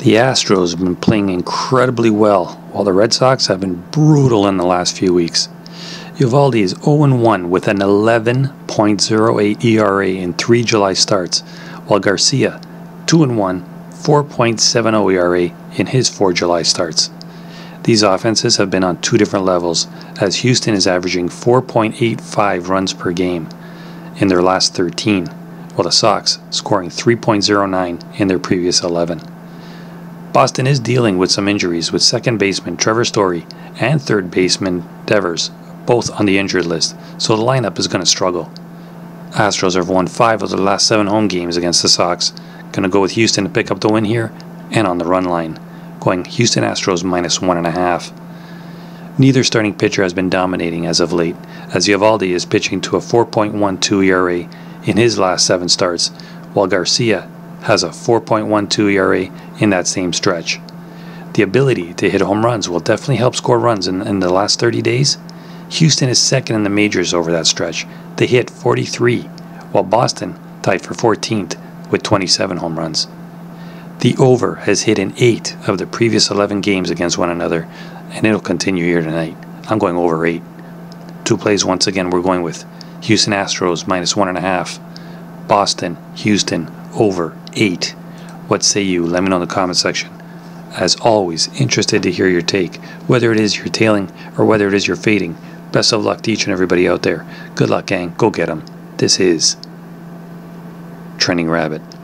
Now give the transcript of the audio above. The Astros have been playing incredibly well, while the Red Sox have been brutal in the last few weeks. Uvalde is 0-1 with an 11.08 ERA in 3 July starts, while Garcia, 2-1, 4.70 ERA in his 4 July starts. These offenses have been on two different levels, as Houston is averaging 4.85 runs per game in their last 13, while the Sox scoring 3.09 in their previous 11. Boston is dealing with some injuries, with second baseman Trevor Story and third baseman Devers both on the injured list, so the lineup is going to struggle. Astros have won 5 of their last 7 home games against the Sox. Going to go with Houston to pick up the win here and on the run line, going Houston Astros -1.5. Neither starting pitcher has been dominating as of late, as Javaldi is pitching to a 4.12 ERA in his last 7 starts, while Garcia has a 4.12 ERA in that same stretch. The ability to hit home runs will definitely help score runs in the last 30 days. Houston is second in the majors over that stretch. They hit 43, while Boston tied for 14th with 27 home runs. The over has hit in 8 of the previous 11 games against one another, and it'll continue here tonight. I'm going over 8. Two plays once again, we're going with Houston Astros -1.5. Boston, Houston, over 8. What say you? Let me know in the comment section. As always, interested to hear your take, whether it is you're tailing or whether it is you're fading. Best of luck to each and everybody out there. Good luck, gang. Go get 'em. This is Trending Rabbit.